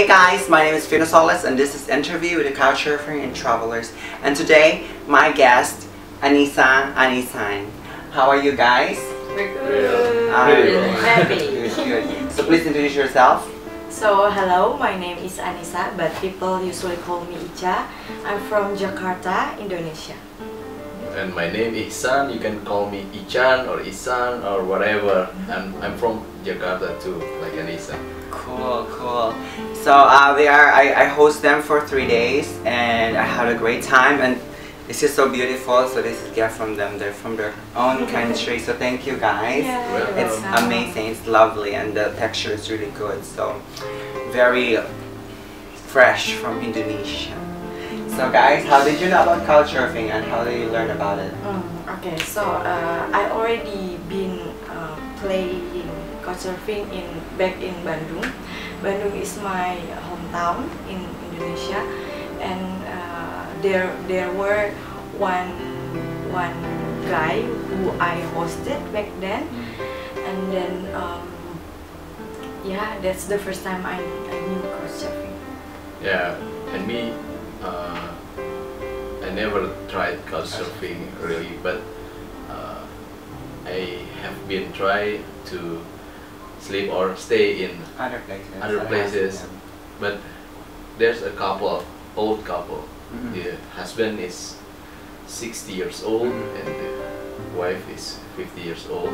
Hey guys, my name is Fiona Solis and this is Interview with the Couchsurfing and Travelers. And today, my guest, Anisa Anisain. How are you guys? We're good. We're happy. So please introduce yourself. So hello, my name is Anisa, but people usually call me Icha. I'm from Jakarta, Indonesia. And my name is Ihsan. You can call me Ichan or Ihsan or whatever. I'm from Jakarta too, like Anisa. Cool, cool. So I host them for 3 days and I had a great time and it's just so beautiful. So this is gift from them. They're from their own country. So thank you guys. Yeah. It's amazing. It's lovely and the texture is really good. So very fresh from Indonesia. So guys, how did you know about Couchsurfing and how did you learn about it? Okay, so I already been playing Couchsurfing back in Bandung. Bandung is my hometown in Indonesia, and there were one guy who I hosted back then, and then yeah, that's the first time I knew Couchsurfing. Yeah, and me. I never tried Couchsurfing really, but I have been trying to sleep or stay in other places. But there's a couple, old couple. The husband is 60 years old and the wife is 50 years old.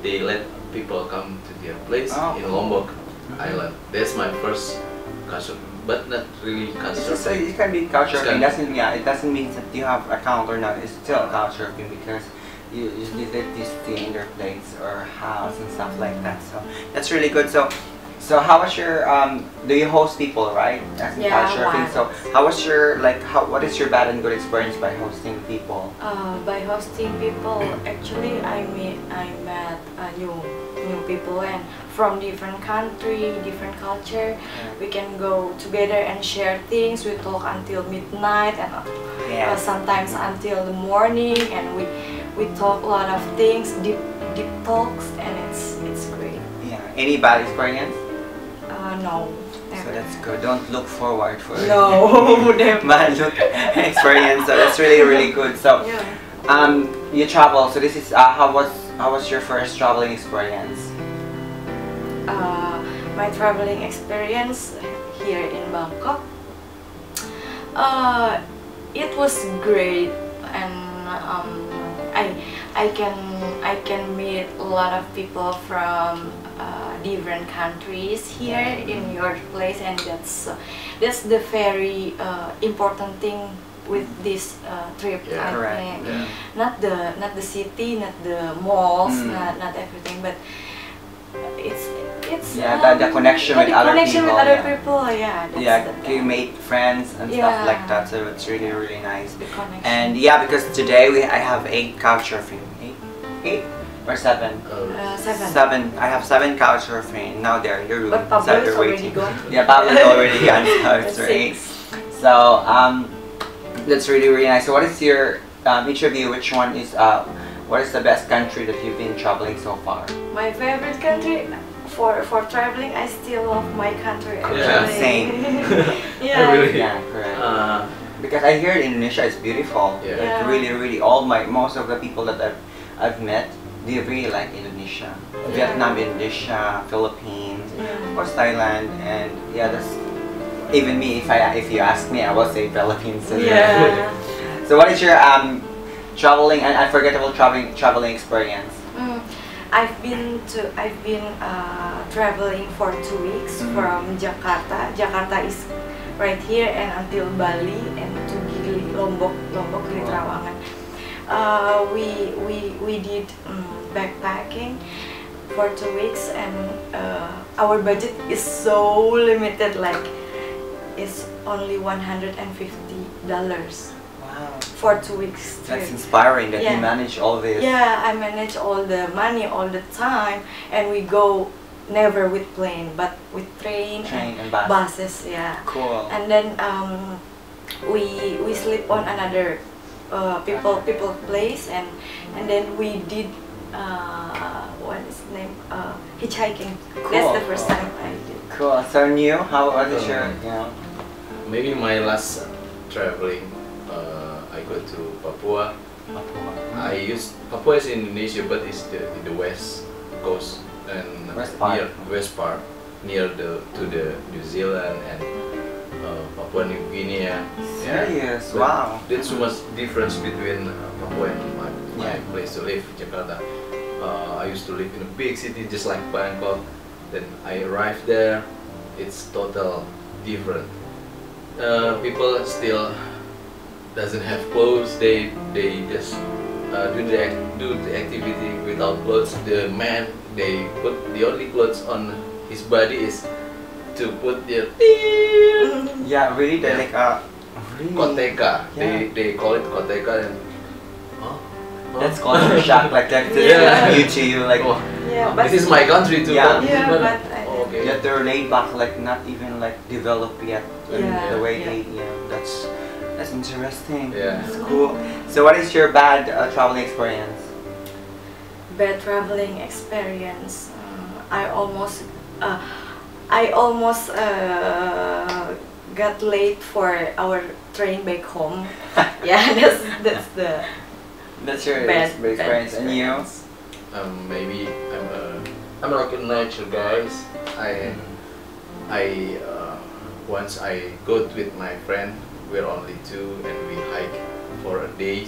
They let people come to their place in Lombok Island. That's my first Couchsurfing. But not really Couchsurfing. So it can be Couchsurfing. It doesn't mean that you have an account or not. It's still Couchsurfing because you usually let this stay in their place or house and stuff like that. So that's really good. So how was your do you host people, right? As in Couchsurfing. So how was your what is your bad and good experience by hosting people? By hosting people, actually I met new people and from different country, different culture. We can go together and share things. We talk until midnight and sometimes until the morning, and we talk a lot of things, deep talks, and it's great. Yeah. Any bad experience? No. So that's good. Don't look forward for it. No, bad experience. So that's really good. So you travel. So this is how was your first traveling experience? My traveling experience here in Bangkok, it was great, and I can meet a lot of people from different countries here in your place, and that's the very important thing with this trip. Not the city, not the malls, not everything, but it's the connection with other people. You made friends and stuff like that, so it's really nice. The connection. And yeah, because today I have 8 Couchsurfing. 8 or 7? 7. 7. I have 7 Couchsurfing now. They're in your room. But Pablo is already gone. Yeah, Pablo is already gone. So 8. So that's really nice. So what is your each of you? Which one is what is the best country that you've been traveling so far? My favorite country for traveling, I still love my country. Yeah, same. Correct. Because I hear Indonesia is beautiful. Yeah. Like really, most of the people that I've met, they really like Indonesia. Yeah. Vietnam, Indonesia, Philippines, of course Thailand, and that's even me. If you ask me, I will say Philippines. So what is your traveling and unforgettable traveling experience? I've been traveling for 2 weeks from Jakarta. Jakarta is right here, and until Bali and to Gili, Lombok, Gili Trawangan. We did backpacking for 2 weeks, and our budget is so limited. Like it's only $150. For 2 weeks trip. That's inspiring that you manage all this. Yeah, I manage all the money all the time, and we go never with plane but with train and buses. Cool. And then we sleep on another people place, and then we did what is the name, hitchhiking. That's the first time I did. Cool. So and you? How was it your, you know? Maybe my last traveling, I go to Papua. Papua is in Indonesia, but it's the west coast and west part near to the New Zealand and Papua New Guinea. Serious? Yeah. Wow. That's much difference between Papua and my place to live, Jakarta. I used to live in a big city just like Bangkok. Then I arrived there. It's total different. People still doesn't have clothes. They just do the activity without clothes. The man, they put the only clothes on his body is to put their like a Koteka. Yeah. They call it Koteka. And that's culture shock, like that. New to you, like this is my country too. Yeah, but yet they're laid back, like not even like developed yet. Yeah. The way they that's interesting. Yeah, it's cool. So, what is your bad traveling experience? Bad traveling experience. I almost got late for our train back home. Yeah, that's your bad experience. And you? Maybe I'm like a nature guy. Once I go with my friend, we're only two, and we hike for a day,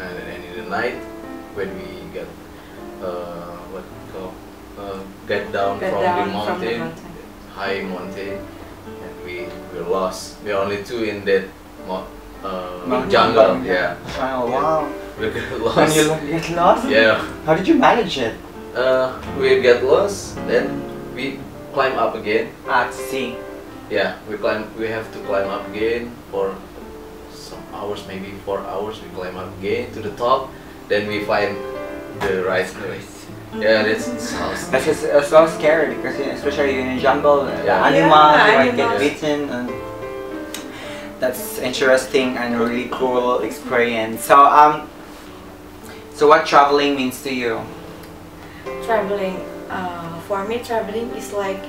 and in the night when we get down from the high mountain, and we're lost. We're only two in that jungle. Yeah. Oh wow. We get lost. And you get lost? Yeah. How did you manage it? We get lost, then we climb up again. Ah, see. Yeah, we have to climb up again for some hours, maybe 4 hours. We climb up again to the top, then we find the right place. Yeah, that's so scary because especially in the jungle, animals get bitten and. That's interesting and really cool experience. So so what traveling means to you? Traveling, for me, traveling is like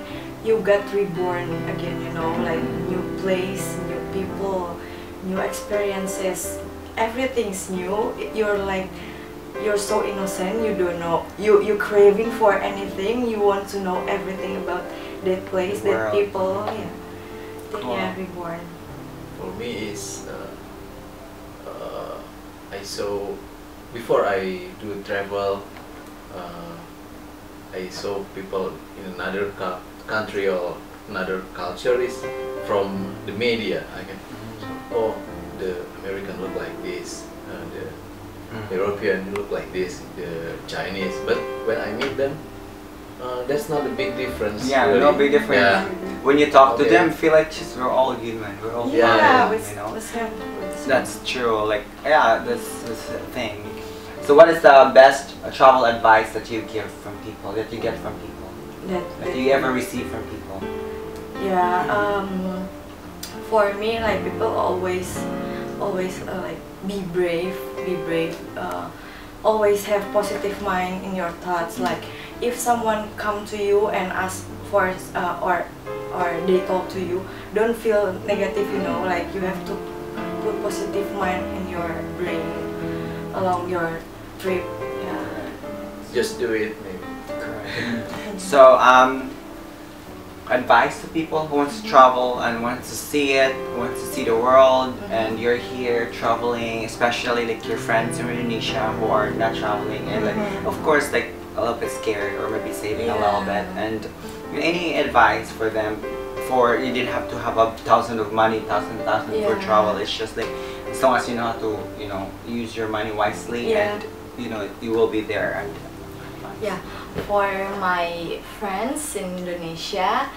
you got reborn again. You know, like new place, new people, new experiences. Everything's new. You're so innocent. You don't know. You're craving for anything. You want to know everything about that place, that people. Yeah, reborn. For me is before I do travel, I saw people in another country or another culture is from the media. The American look like this, the European look like this, the Chinese. But when I meet them, that's not a big difference. Yeah, really. No big difference. Yeah. When you talk to them, feel like we're all human. We're all human, you know. That's true. Like that's the thing. So, what is the best travel advice that you give from people? That you get from people? That you ever receive from people? Yeah. For me, like people always like be brave. Be brave. Always have positive mind in your thoughts. Like if someone come to you and ask for or they talk to you, don't feel negative. You know, like you have to put positive mind in your brain along your trip. Yeah. Just do it, maybe. So advice to people who wants to travel and wants to see it, wants to see the world, and you're here traveling, especially like your friends in Indonesia who are not traveling, and like of course like a little bit scared or maybe saving a little bit. And any advice for them? For you didn't have to have a thousand of money, thousand for travel. It's just like as long as you know how to, you know, use your money wisely, and you know you will be there. And for my friends in Indonesia,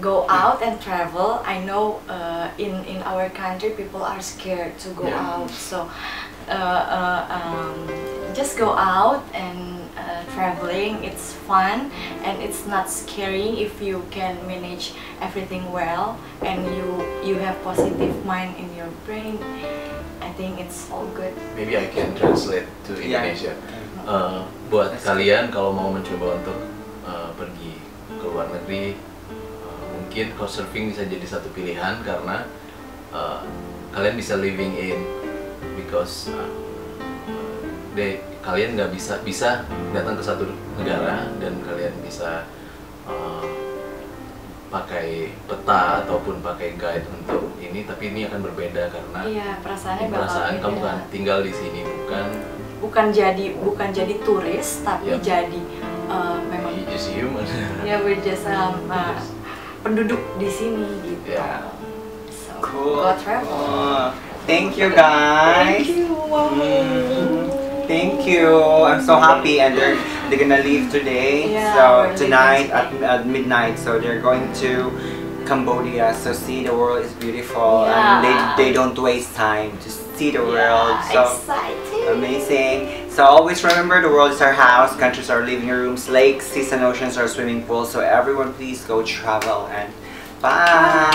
go out and travel. I know in our country people are scared to go out, so just go out and traveling. It's fun and it's not scary if you can manage everything well and you have positive mind in your brain. I think it's all good. Maybe I can translate to Indonesia. Buat kalian kalau mau mencoba untuk pergi ke luar negeri, mungkin couchsurfing bisa jadi satu pilihan karena kalian bisa living in, because kalian nggak bisa datang ke satu negara dan kalian bisa pakai peta ataupun pakai guide untuk ini, tapi ini akan berbeda karena iya, perasaan kamu kan tinggal di sini, bukan jadi turis, tapi jadi memang just human. Ya, bersama penduduk di sini gitu. Yeah. So, cool. Go travel. Thank you guys. Thank you. Thank you. I'm so happy, and they're gonna leave today. Yeah, so tonight at midnight, so they're going to Cambodia. So see, the world is beautiful, yeah. And they don't waste time. Just see the world. So exciting, amazing. So always remember, the world is our house, countries are living rooms, lakes, seas and oceans are swimming pools. So everyone, please go travel and bye.